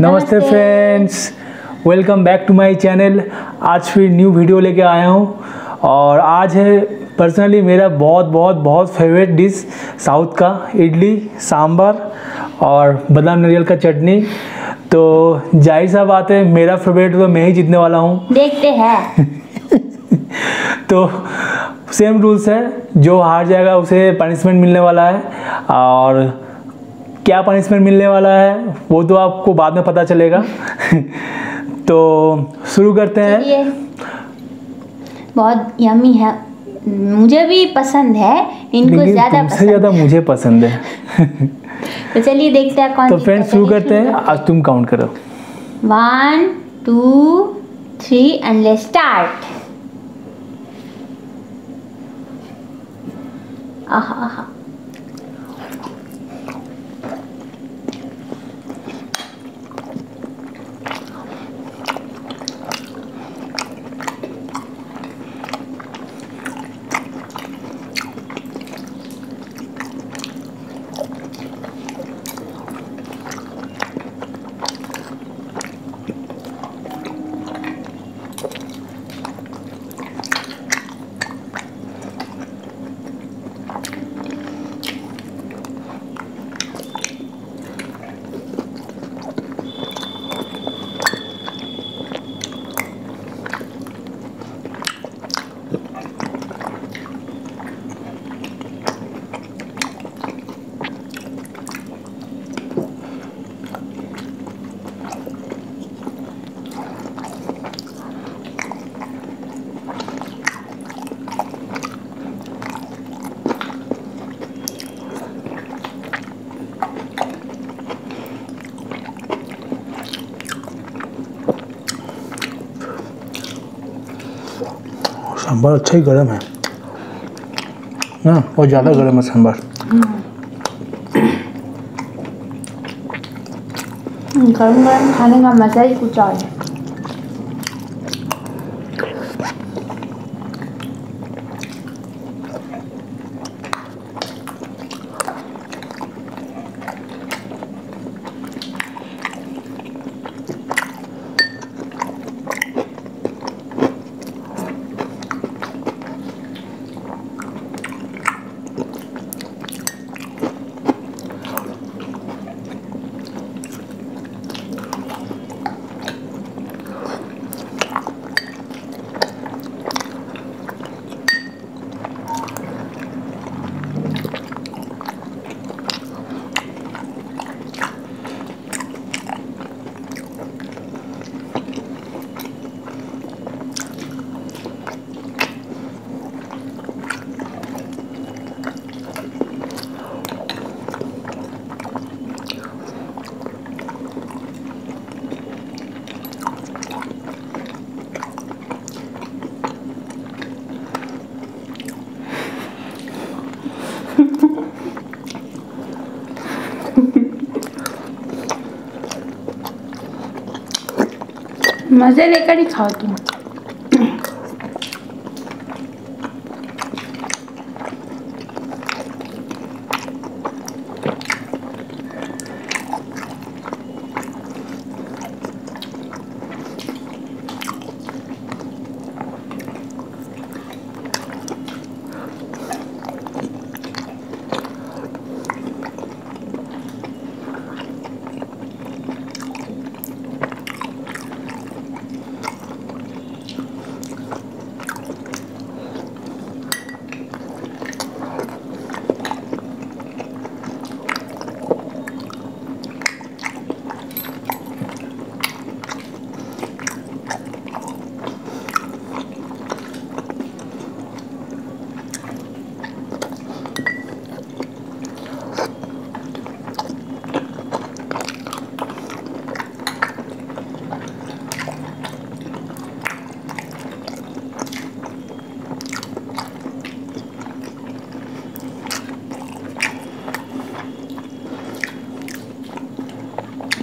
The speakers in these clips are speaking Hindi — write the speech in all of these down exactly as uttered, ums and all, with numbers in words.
नमस्ते friends, welcome back to my channel. आज फिर न्यू वीडियो लेके आया हूँ और आज है पर्सनली मेरा बहुत बहुत बहुत फेवरेट डिश साउथ का इडली सांभर और बादाम नारियल का चटनी। तो जाहिर सा बात है मेरा फेवरेट तो मैं ही जीतने वाला हूँ, देखते हैं। तो सेम रूल्स है, जो हार जाएगा उसे पनिशमेंट मिलने वाला है और क्या पनिशमेंट मिलने वाला है वो तो आपको बाद में पता चलेगा। तो शुरू करते हैं। बहुत यम्मी है, मुझे भी पसंद है, इनको ज़्यादा पसंद, ज़्यादा मुझे पसंद है। तो चलिए देखते हैं कौन। तो फ्रेंड्स शुरू करते हैं। आज तुम काउंट करो, one two three and let's start. आहा सांभर अच्छा ही गर्म है ना, और ज़्यादा गर्म है सांभर। गर्म गर्म खाने का मज़ा ही कुछ और है। मज़े लेकर ही खाओ तुम।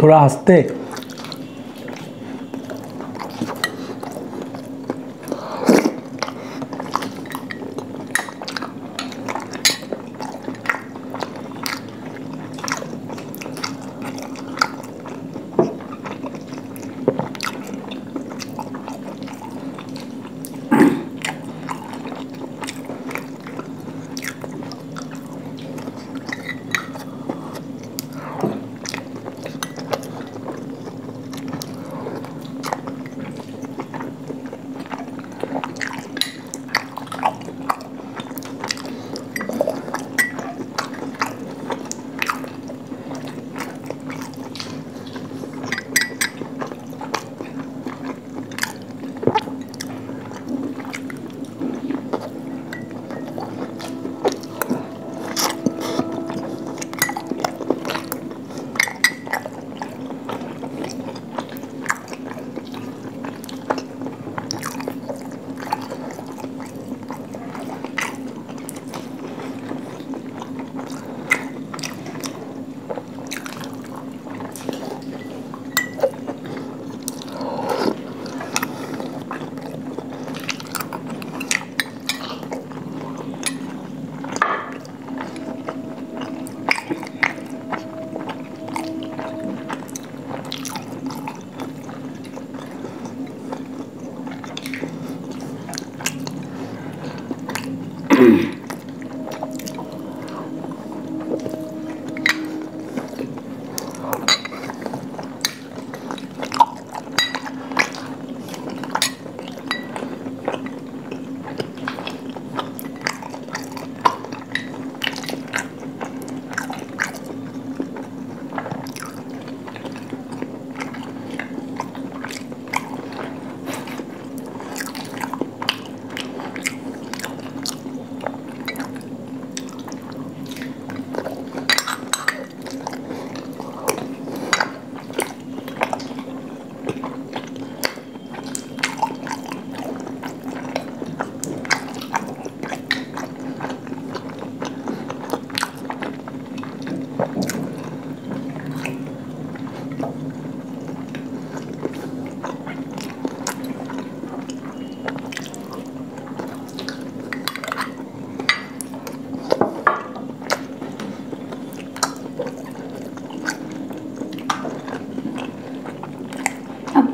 थोड़ा हंसते।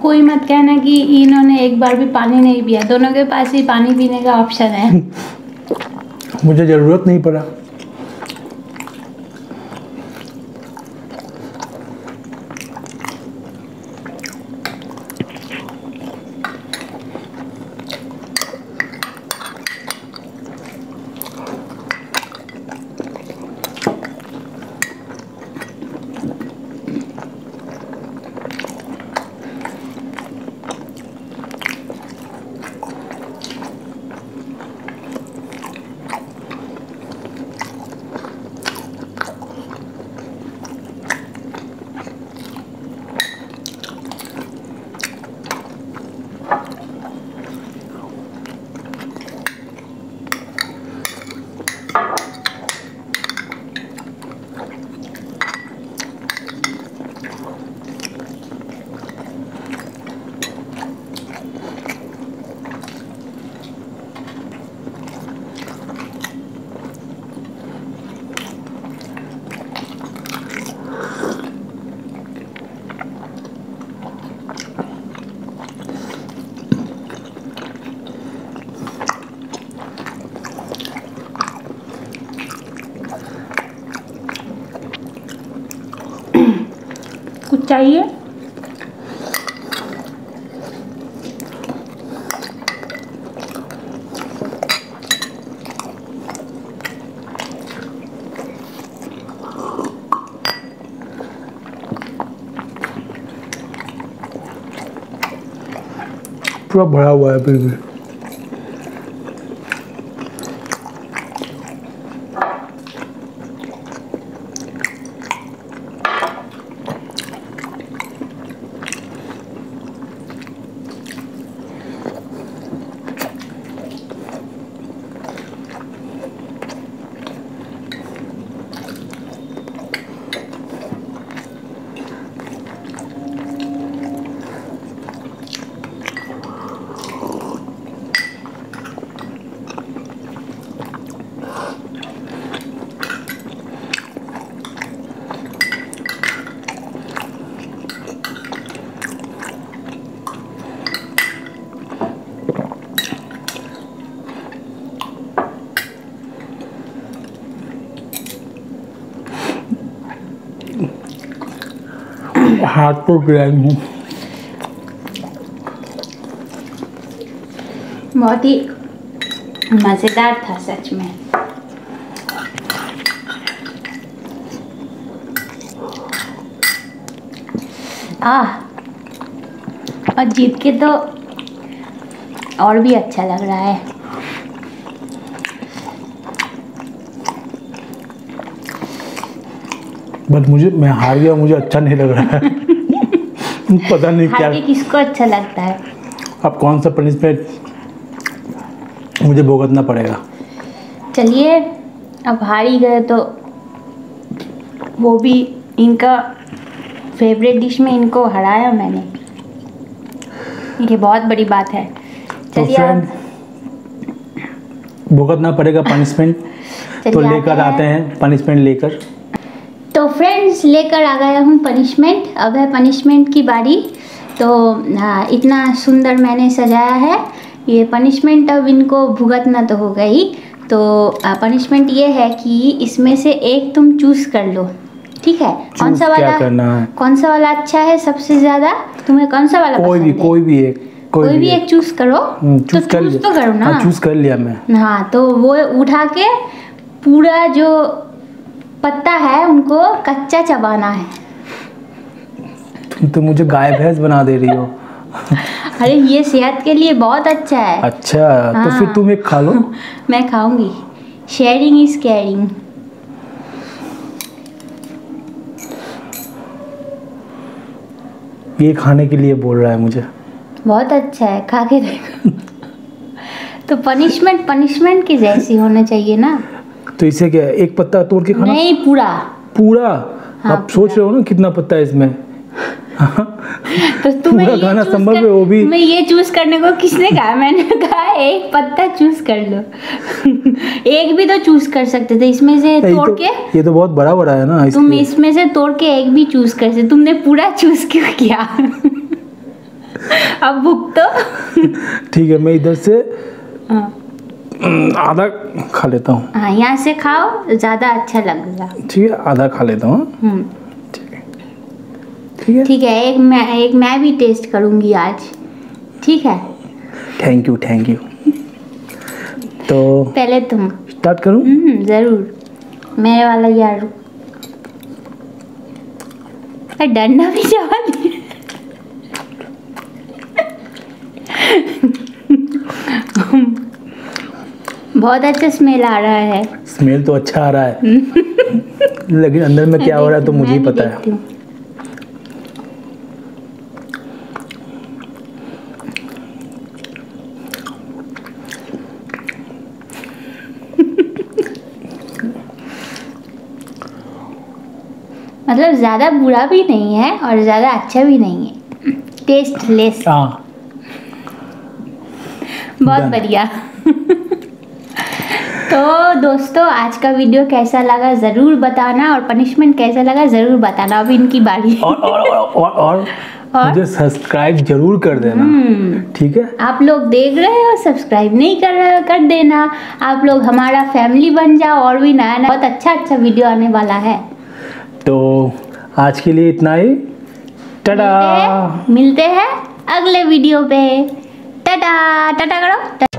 कोई मत कहना कि इन्होंने एक बार भी पानी नहीं पिया, दोनों के पास ही पानी पीने का ऑप्शन है। मुझे ज़रूरत नहीं पड़ा। कुछ चाहिए? पूरा भरा हुआ है बिल्कुल। हाथ तो ग्रैंड हूँ। बहुत ही मज़ेदार था सच में। आह, और जीत के तो और भी अच्छा लग रहा है। बट मुझे मैं हार गया, मुझे अच्छा नहीं लग रहा है। पता नहीं क्या किसको अच्छा लगता है। अब कौन सा पनिशमेंट मुझे भुगतना पड़ेगा। चलिए, अब हार ही गए तो वो भी इनका फेवरेट डिश में इनको हराया मैंने, ये बहुत बड़ी बात है। चलिए, तो भुगतना पड़ेगा पनिशमेंट। तो लेकर आते हैं पनिशमेंट लेकर। तो फ्रेंड्स, लेकर आ गया हूँ पनिशमेंट। अब है पनिशमेंट की बारी। तो आ, इतना सुंदर मैंने सजाया है ये पनिशमेंट, अब इनको भुगतना तो होगा ही। तो पनिशमेंट ये है कि इसमें से एक तुम चूज कर लो, ठीक है? कौन सा वाला करना है, कौन सा वाला अच्छा है सबसे ज्यादा, तुम्हें कौन सा वाला कोई भी कोई भी एक कोई, कोई भी एक चूज करो। चूज तो चूज तो करो ना। चूज कर लिया मैं। हाँ, तो वो उठा के पूरा जो पत्ता है उनको कच्चा चबाना है। तो मुझे गाय भैंस बना दे रही हो। अरे ये सेहत के लिए बहुत अच्छा है। अच्छा, हाँ। तो फिर तुम एक खा लो। मैं खाऊंगी। Sharing is caring. ये खाने के लिए बोल रहा है मुझे। बहुत अच्छा है, खा के देखो। तो पनिशमेंट पनिशमेंट की जैसी होना चाहिए ना। तो इसे क्या, एक पत्ता तोड़ के खाना? नहीं, पूरा पूरा। हाँ, आप पूरा। सोच रहे हो ना कितना पत्ता है इसमें। तो तुम्हें पूरा खाना संभव है, वो भी। मैं ये चूज करने को किसने कहा? मैंने कहा एक पत्ता चूज कर लो। एक भी तो चूज कर सकते थे इसमें से तोड़ तो, के। ये तो बहुत बड़ा बड़ा है ना। तुम इसमें से तोड़ के एक भी चूज कर सकते, तुमने पूरा चूज क्यों किया? अब भूख तो ठीक है, मैं इधर से आधा खा लेता हूँ। हाँ, यहाँ से खाओ, ज्यादा अच्छा लगेगा। ठीक है, आधा खा लेता हूँ। ठीक है ठीक है ठीक है। एक मैं एक मैं भी टेस्ट करूँगी आज, ठीक है? Thank you thank you. तो पहले तुम स्टार्ट करूँ? जरूर। मेरे वाला यार डंडा भी चबा दिया। बहुत अच्छा स्मेल आ रहा है। स्मेल तो अच्छा आ रहा है। लेकिन अंदर में क्या हो रहा है तो मुझे ही पता है। मतलब ज्यादा बुरा भी नहीं है और ज्यादा अच्छा भी नहीं है, टेस्टलेस। हाँ, बहुत बढ़िया। तो दोस्तों, आज का वीडियो कैसा लगा जरूर बताना, और पनिशमेंट कैसा लगा जरूर बताना। अब इनकी बारी। और और और, और, और मुझे सब्सक्राइब जरूर कर देना, ठीक है? आप लोग देख रहे हो, सब्सक्राइब नहीं कर रहे हो, कर देना। आप लोग हमारा फैमिली बन जाओ, और भी नया नया बहुत अच्छा अच्छा वीडियो आने वाला है। तो आज के लिए इतना ही। टाटा, मिलते हैं अगले वीडियो पे। टाटा टाटा करो।